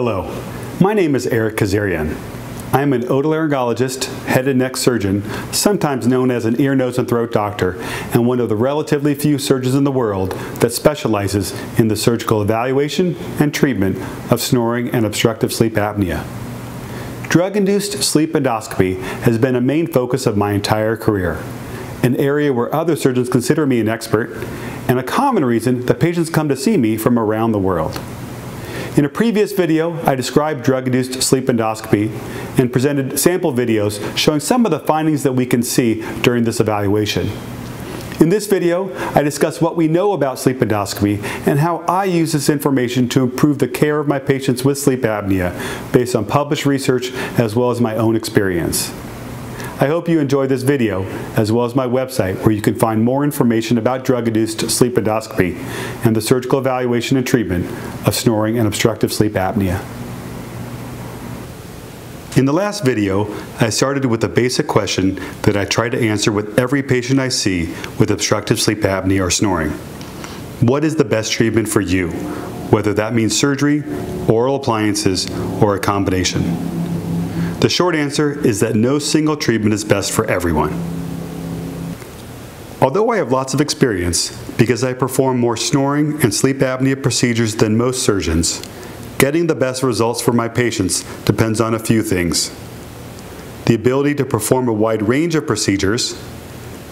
Hello, my name is Eric Kezirian. I am an otolaryngologist, head and neck surgeon, sometimes known as an ear, nose, and throat doctor, and one of the relatively few surgeons in the world that specializes in the surgical evaluation and treatment of snoring and obstructive sleep apnea. Drug-induced sleep endoscopy has been a main focus of my entire career, an area where other surgeons consider me an expert, and a common reason that patients come to see me from around the world. In a previous video, I described drug-induced sleep endoscopy and presented sample videos showing some of the findings that we can see during this evaluation. In this video, I discuss what we know about sleep endoscopy and how I use this information to improve the care of my patients with sleep apnea based on published research as well as my own experience. I hope you enjoyed this video as well as my website where you can find more information about drug-induced sleep endoscopy and the surgical evaluation and treatment of snoring and obstructive sleep apnea. In the last video, I started with a basic question that I try to answer with every patient I see with obstructive sleep apnea or snoring. What is the best treatment for you, whether that means surgery, oral appliances, or a combination? The short answer is that no single treatment is best for everyone. Although I have lots of experience, because I perform more snoring and sleep apnea procedures than most surgeons, getting the best results for my patients depends on a few things: the ability to perform a wide range of procedures,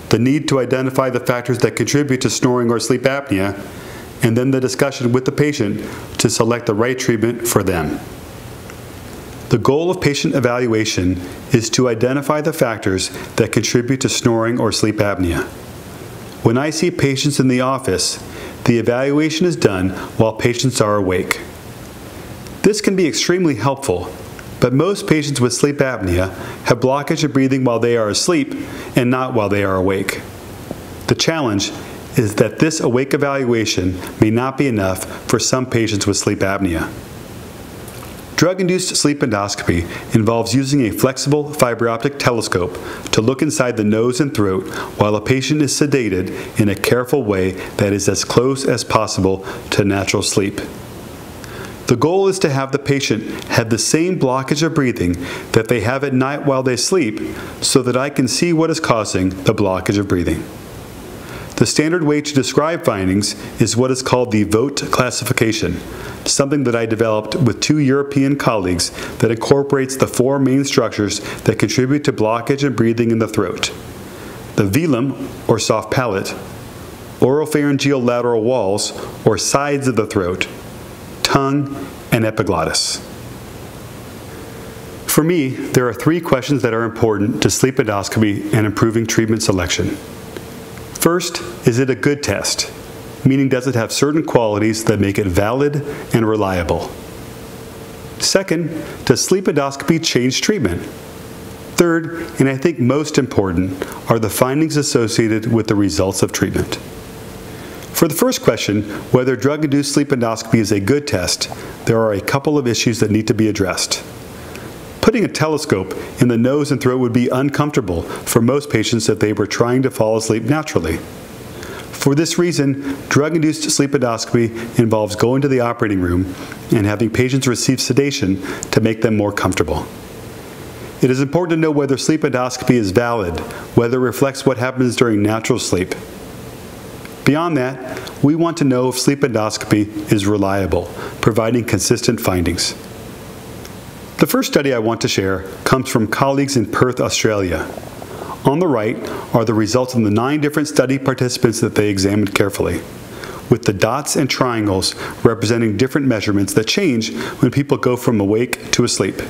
the need to identify the factors that contribute to snoring or sleep apnea, and then the discussion with the patient to select the right treatment for them. The goal of patient evaluation is to identify the factors that contribute to snoring or sleep apnea. When I see patients in the office, the evaluation is done while patients are awake. This can be extremely helpful, but most patients with sleep apnea have blockage of breathing while they are asleep and not while they are awake. The challenge is that this awake evaluation may not be enough for some patients with sleep apnea. Drug-induced sleep endoscopy involves using a flexible fiber optic telescope to look inside the nose and throat while a patient is sedated in a careful way that is as close as possible to natural sleep. The goal is to have the patient have the same blockage of breathing that they have at night while they sleep so that I can see what is causing the blockage of breathing. The standard way to describe findings is what is called the VOTE classification, something that I developed with two European colleagues that incorporates the four main structures that contribute to blockage and breathing in the throat: the velum, or soft palate, oropharyngeal lateral walls, or sides of the throat, tongue, and epiglottis. For me, there are three questions that are important to sleep endoscopy and improving treatment selection. First, is it a good test? Meaning, does it have certain qualities that make it valid and reliable? Second, does sleep endoscopy change treatment? Third, and I think most important, are the findings associated with the results of treatment. For the first question, whether drug-induced sleep endoscopy is a good test, there are a couple of issues that need to be addressed. Putting a telescope in the nose and throat would be uncomfortable for most patients if they were trying to fall asleep naturally. For this reason, drug-induced sleep endoscopy involves going to the operating room and having patients receive sedation to make them more comfortable. It is important to know whether sleep endoscopy is valid, whether it reflects what happens during natural sleep. Beyond that, we want to know if sleep endoscopy is reliable, providing consistent findings. The first study I want to share comes from colleagues in Perth, Australia. On the right are the results of the 9 different study participants that they examined carefully, with the dots and triangles representing different measurements that change when people go from awake to asleep.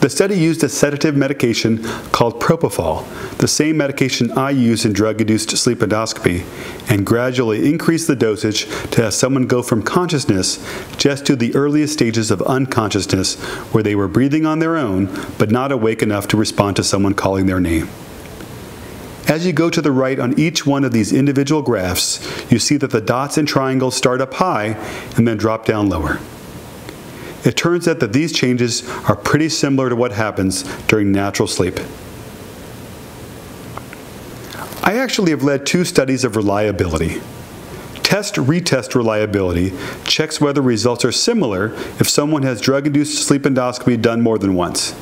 The study used a sedative medication called propofol, the same medication I use in drug-induced sleep endoscopy, and gradually increased the dosage to have someone go from consciousness just to the earliest stages of unconsciousness, where they were breathing on their own but not awake enough to respond to someone calling their name. As you go to the right on each one of these individual graphs, you see that the dots and triangles start up high and then drop down lower. It turns out that these changes are pretty similar to what happens during natural sleep. I actually have led 2 studies of reliability. Test-retest reliability checks whether results are similar if someone has drug-induced sleep endoscopy done more than once.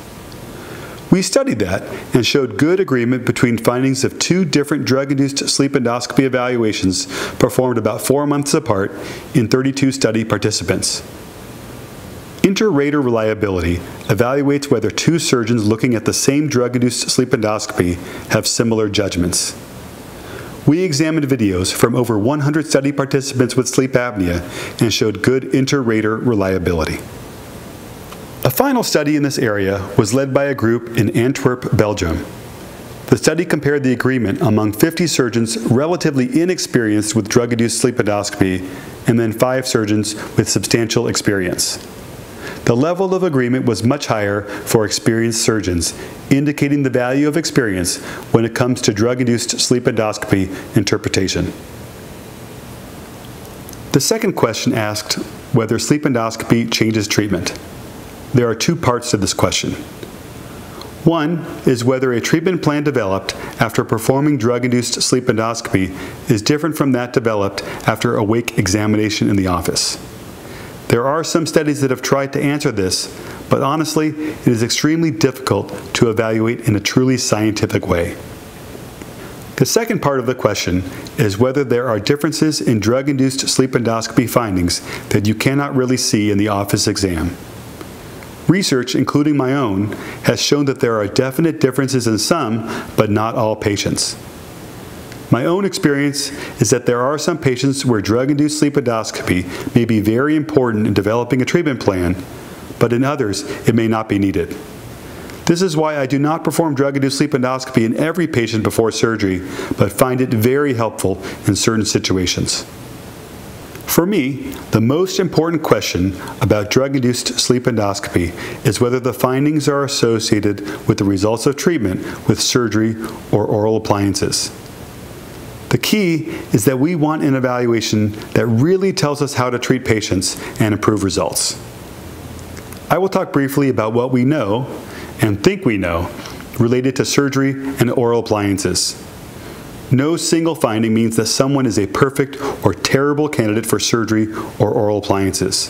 We studied that and showed good agreement between findings of two different drug-induced sleep endoscopy evaluations performed about 4 months apart in 32 study participants. Inter-rater reliability evaluates whether two surgeons looking at the same drug-induced sleep endoscopy have similar judgments. We examined videos from over 100 study participants with sleep apnea and showed good inter-rater reliability. A final study in this area was led by a group in Antwerp, Belgium. The study compared the agreement among 50 surgeons relatively inexperienced with drug-induced sleep endoscopy and then 5 surgeons with substantial experience. The level of agreement was much higher for experienced surgeons, indicating the value of experience when it comes to drug-induced sleep endoscopy interpretation. The second question asked whether sleep endoscopy changes treatment. There are two parts to this question. One is whether a treatment plan developed after performing drug-induced sleep endoscopy is different from that developed after awake examination in the office. There are some studies that have tried to answer this, but honestly, it is extremely difficult to evaluate in a truly scientific way. The second part of the question is whether there are differences in drug-induced sleep endoscopy findings that you cannot really see in the office exam. Research, including my own, has shown that there are definite differences in some, but not all patients. My own experience is that there are some patients where drug-induced sleep endoscopy may be very important in developing a treatment plan, but in others, it may not be needed. This is why I do not perform drug-induced sleep endoscopy in every patient before surgery, but find it very helpful in certain situations. For me, the most important question about drug-induced sleep endoscopy is whether the findings are associated with the results of treatment with surgery or oral appliances. The key is that we want an evaluation that really tells us how to treat patients and improve results. I will talk briefly about what we know and think we know related to surgery and oral appliances. No single finding means that someone is a perfect or terrible candidate for surgery or oral appliances.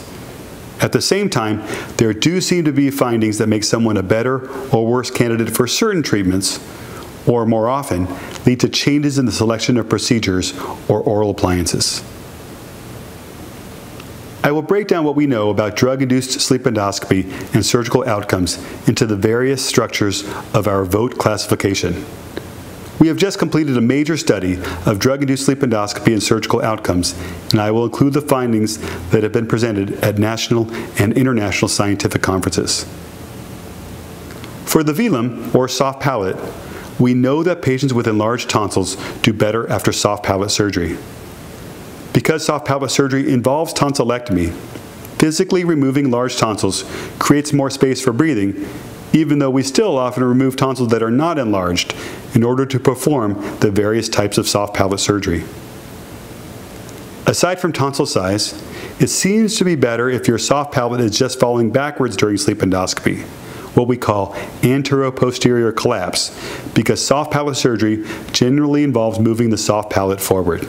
At the same time, there do seem to be findings that make someone a better or worse candidate for certain treatments, or more often, lead to changes in the selection of procedures or oral appliances. I will break down what we know about drug-induced sleep endoscopy and surgical outcomes into the various structures of our VOTE classification. We have just completed a major study of drug-induced sleep endoscopy and surgical outcomes, and I will include the findings that have been presented at national and international scientific conferences. For the velum, or soft palate, we know that patients with enlarged tonsils do better after soft palate surgery. Because soft palate surgery involves tonsillectomy, physically removing large tonsils creates more space for breathing, even though we still often remove tonsils that are not enlarged in order to perform the various types of soft palate surgery. Aside from tonsil size, it seems to be better if your soft palate is just falling backwards during sleep endoscopy, what we call anteroposterior collapse, because soft palate surgery generally involves moving the soft palate forward.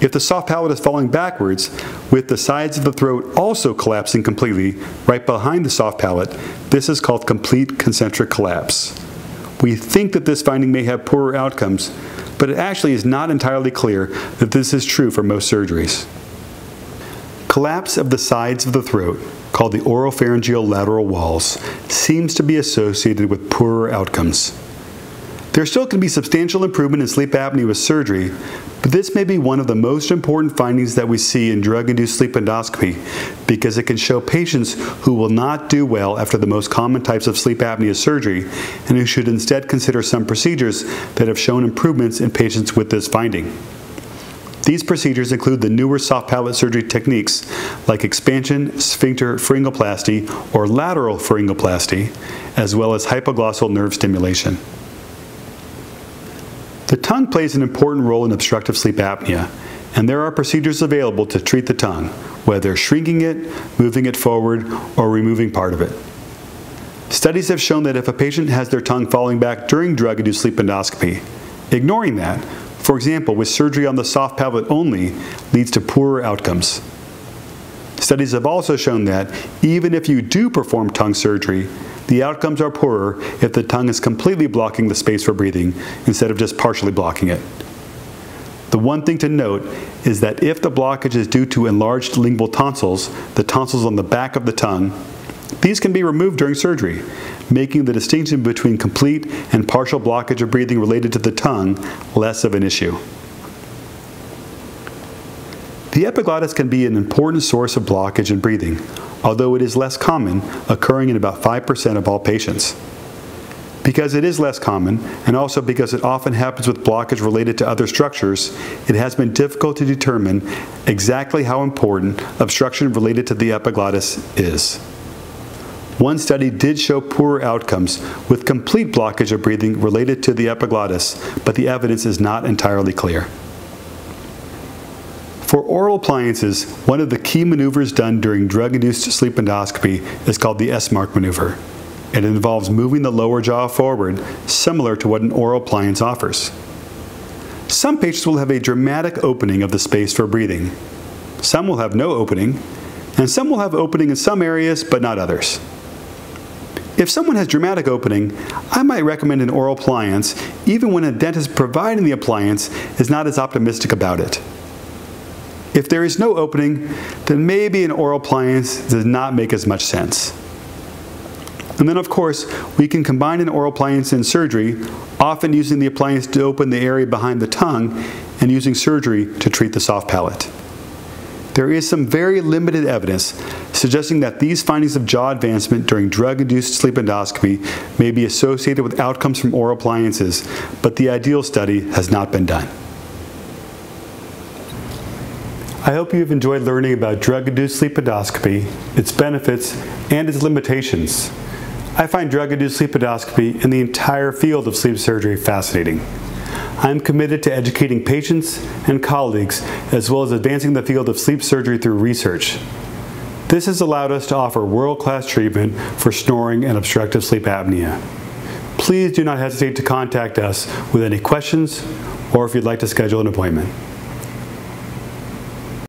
If the soft palate is falling backwards, with the sides of the throat also collapsing completely right behind the soft palate, this is called complete concentric collapse. We think that this finding may have poorer outcomes, but it actually is not entirely clear that this is true for most surgeries. Collapse of the sides of the throat, called the oropharyngeal lateral walls, seems to be associated with poorer outcomes. There still can be substantial improvement in sleep apnea with surgery, but this may be one of the most important findings that we see in drug-induced sleep endoscopy because it can show patients who will not do well after the most common types of sleep apnea surgery and who should instead consider some procedures that have shown improvements in patients with this finding. These procedures include the newer soft palate surgery techniques like expansion sphincter pharyngoplasty or lateral pharyngoplasty, as well as hypoglossal nerve stimulation. The tongue plays an important role in obstructive sleep apnea, and there are procedures available to treat the tongue, whether shrinking it, moving it forward, or removing part of it. Studies have shown that if a patient has their tongue falling back during drug-induced sleep endoscopy, ignoring that For example, with surgery on the soft palate only leads to poorer outcomes. Studies have also shown that even if you do perform tongue surgery, the outcomes are poorer if the tongue is completely blocking the space for breathing instead of just partially blocking it. The one thing to note is that if the blockage is due to enlarged lingual tonsils, the tonsils on the back of the tongue, these can be removed during surgery, making the distinction between complete and partial blockage of breathing related to the tongue less of an issue. The epiglottis can be an important source of blockage in breathing, although it is less common, occurring in about 5% of all patients. Because it is less common, and also because it often happens with blockage related to other structures, it has been difficult to determine exactly how important obstruction related to the epiglottis is. One study did show poorer outcomes with complete blockage of breathing related to the epiglottis, but the evidence is not entirely clear. For oral appliances, one of the key maneuvers done during drug-induced sleep endoscopy is called the ESMARC maneuver. It involves moving the lower jaw forward, similar to what an oral appliance offers. Some patients will have a dramatic opening of the space for breathing. Some will have no opening, and some will have opening in some areas, but not others. If someone has dramatic opening, I might recommend an oral appliance, even when a dentist providing the appliance is not as optimistic about it. If there is no opening, then maybe an oral appliance does not make as much sense. And then of course, we can combine an oral appliance and surgery, often using the appliance to open the area behind the tongue and using surgery to treat the soft palate. There is some very limited evidence suggesting that these findings of jaw advancement during drug-induced sleep endoscopy may be associated with outcomes from oral appliances, but the ideal study has not been done. I hope you've enjoyed learning about drug-induced sleep endoscopy, its benefits, and its limitations. I find drug-induced sleep endoscopy and the entire field of sleep surgery fascinating. I'm committed to educating patients and colleagues, as well as advancing the field of sleep surgery through research. This has allowed us to offer world-class treatment for snoring and obstructive sleep apnea. Please do not hesitate to contact us with any questions or if you'd like to schedule an appointment.